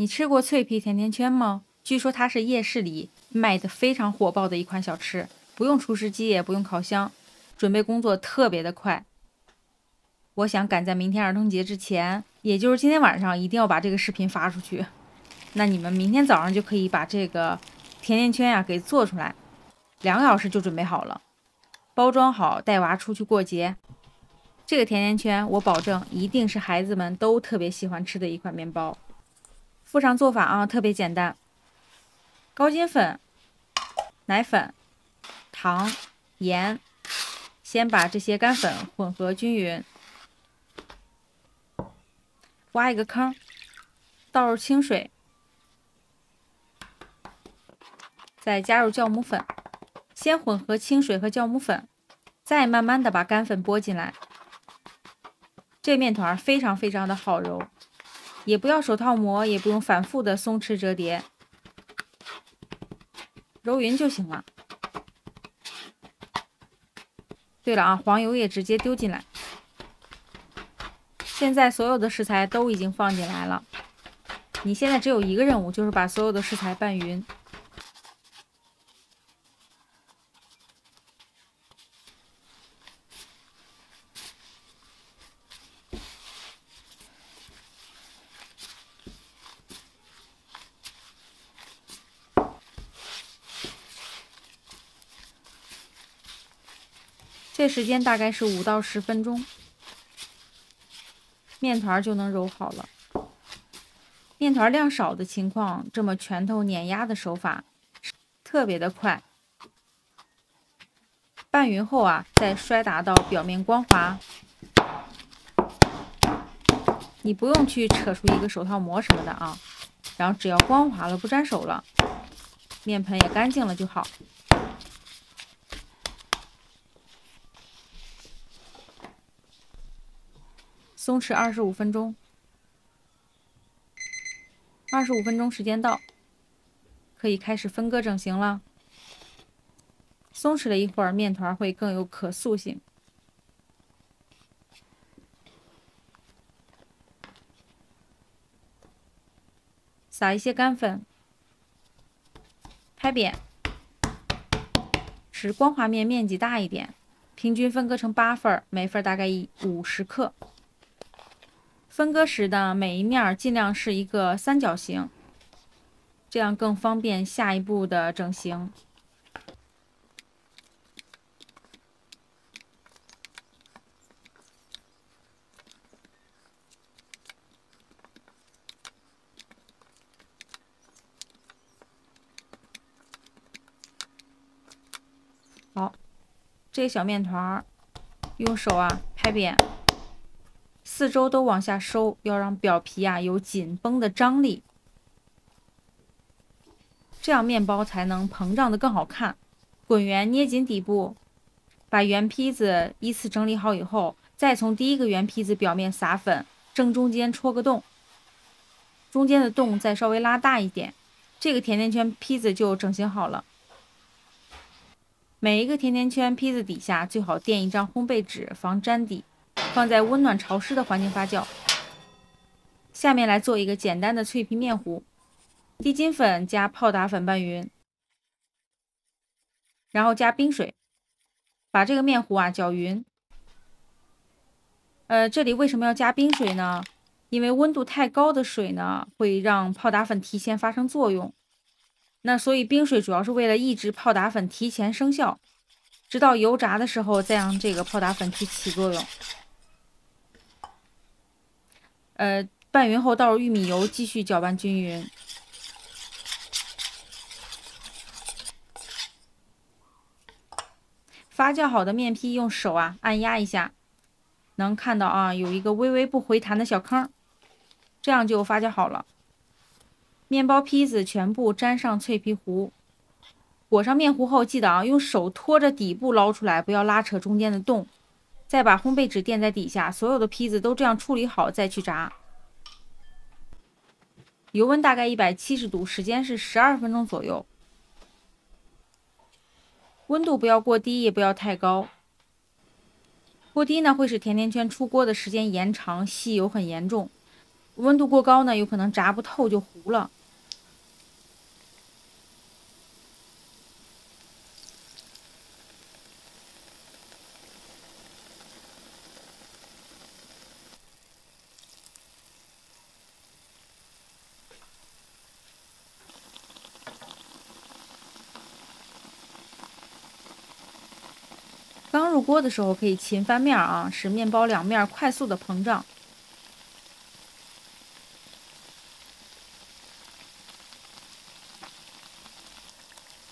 你吃过脆皮甜甜圈吗？据说它是夜市里卖的非常火爆的一款小吃，不用厨师机，也不用烤箱，准备工作特别的快。我想赶在明天儿童节之前，也就是今天晚上，一定要把这个视频发出去。那你们明天早上就可以把这个甜甜圈呀给做出来，2个小时就准备好了，包装好，带娃出去过节。这个甜甜圈我保证一定是孩子们都特别喜欢吃的一款面包。附上做法啊，特别简单。高筋粉、奶粉、糖、盐，先把这些干粉混合均匀，挖一个坑，倒入清水，再加入酵母粉，先混合清水和酵母粉，再慢慢的把干粉拨进来。这面团非常非常的好揉，也不要手套磨，也不用反复的松弛折叠，揉匀就行了。对了啊，黄油也直接丢进来。现在所有的食材都已经放进来了，你现在只有一个任务，就是把所有的食材拌匀。这时间大概是5到10分钟，面团就能揉好了。面团量少的情况，这么拳头碾压的手法特别的快。拌匀后啊，再摔打到表面光滑。你不用去扯出一个手套膜什么的啊，然后只要光滑了，不沾手了，面盆也干净了就好。松弛25分钟，25分钟时间到，可以开始分割整形了。松弛了一会儿，面团会更有可塑性。撒一些干粉，拍扁，使光滑面面积大一点，平均分割成8份，每份大概50克。分割时的每一面尽量是一个三角形，这样更方便下一步的整形。好，这小面团用手啊拍扁，四周都往下收，要让表皮啊有紧绷的张力，这样面包才能膨胀的更好看。滚圆捏紧底部，把圆坯子依次整理好以后，再从第一个圆坯子表面撒粉，正中间戳个洞，中间的洞再稍微拉大一点，这个甜甜圈坯子就整形好了。每一个甜甜圈坯子底下最好垫一张烘焙纸，防粘底。放在温暖潮湿的环境发酵。下面来做一个简单的脆皮面糊，低筋粉加泡打粉拌匀，然后加冰水，把这个面糊啊搅匀。这里为什么要加冰水呢？因为温度太高的水呢会让泡打粉提前发生作用，那所以冰水主要是为了抑制泡打粉提前生效，直到油炸的时候再让这个泡打粉去起作用。拌匀后倒入玉米油，继续搅拌均匀。发酵好的面坯用手啊按压一下，能看到啊有一个微微不回弹的小坑，这样就发酵好了。面包坯子全部沾上脆皮糊，裹上面糊后，记得啊用手托着底部捞出来，不要拉扯中间的洞。再把烘焙纸垫在底下，所有的坯子都这样处理好再去炸。油温大概170度，时间是12分钟左右。温度不要过低，也不要太高。过低呢会使甜甜圈出锅的时间延长，吸油很严重。温度过高呢，有可能炸不透就糊了。刚入锅的时候可以勤翻面啊，使面包两面快速的膨胀。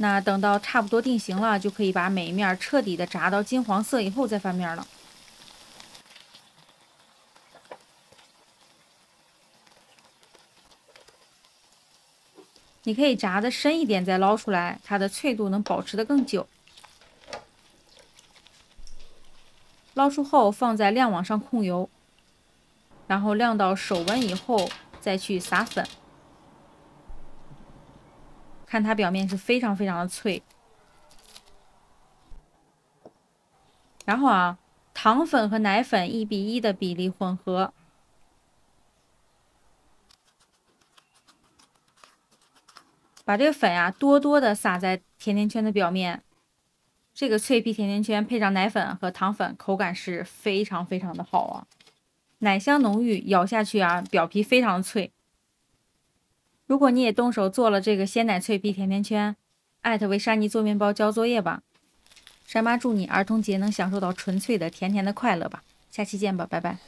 那等到差不多定型了，就可以把每一面彻底的炸到金黄色以后再翻面了。你可以炸的深一点再捞出来，它的脆度能保持的更久。捞出后放在晾网上控油，然后晾到手温以后再去撒粉。 看它表面是非常非常的脆，然后啊，糖粉和奶粉1:1的比例混合，把这个粉啊多多的撒在甜甜圈的表面。这个脆皮甜甜圈配上奶粉和糖粉，口感是非常非常的好啊，奶香浓郁，咬下去啊，表皮非常脆。 如果你也动手做了这个鲜奶脆皮甜甜圈，@为珊妮做面包交作业吧。珊妈祝你儿童节能享受到纯粹的甜甜的快乐吧。下期见吧，拜拜。